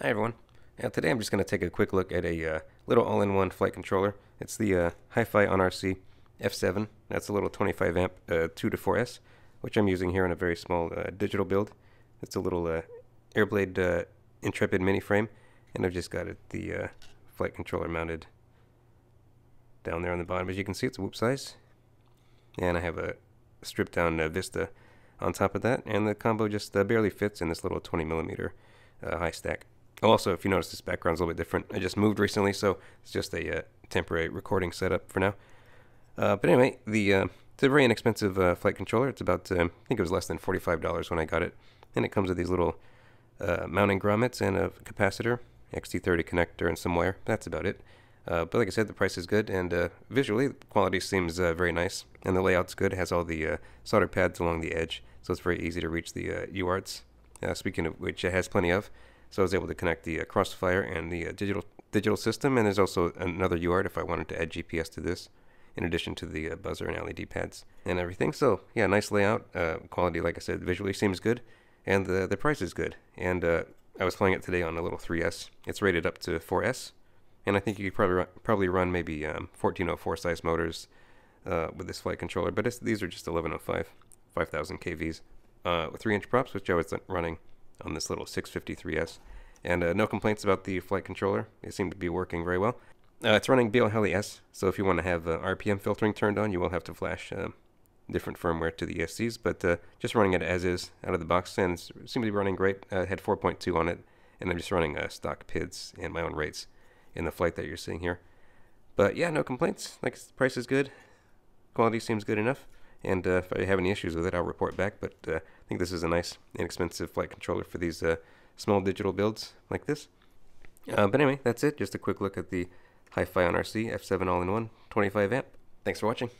Hi everyone. Now today I'm just going to take a quick look at a little all-in-one flight controller. It's the HiFiONRC F7. That's a little 25 amp 2 to 4S, which I'm using here on a very small digital build. It's a little Airblade Intrepid mini frame, and I've just got it, the flight controller mounted down there on the bottom. As you can see, it's whoop size, and I have a stripped down Vista on top of that, and the combo just barely fits in this little 20 millimeter high stack. Also, if you notice, this background's a little bit different. I just moved recently, so it's just a temporary recording setup for now. But anyway, it's a very inexpensive flight controller. It's about, I think it was less than $45 when I got it. And it comes with these little mounting grommets and a capacitor, XT30 connector, and some wire. That's about it. But like I said, the price is good, and visually, the quality seems very nice. And the layout's good. It has all the solder pads along the edge, so it's very easy to reach the UARTs. Speaking of which, it has plenty of. So I was able to connect the Crossfire and the digital system, and there's also another UART if I wanted to add GPS to this, in addition to the buzzer and LED pads and everything. So yeah, nice layout, quality, like I said, visually seems good, and the price is good. And I was flying it today on a little 3S. It's rated up to 4S, and I think you could probably run maybe 1404 size motors with this flight controller, but these are just 1105, 5000 kVs, 3-inch props, which I was running on this little 653S, and no complaints about the flight controller. It seemed to be working very well. It's running BLHeli-S, so if you want to have RPM filtering turned on, you will have to flash different firmware to the ESCs, but just running it as is out of the box, and it seemed to be running great. It had 4.2 on it, and I'm just running stock PIDs and my own rates in the flight that you're seeing here. But yeah, no complaints. Like, the price is good, quality seems good enough. And if I have any issues with it, I'll report back. But I think this is a nice, inexpensive flight controller for these small digital builds like this. But anyway, that's it. Just a quick look at the HiFiONRC F7 all-in-1 25 amp. Thanks for watching.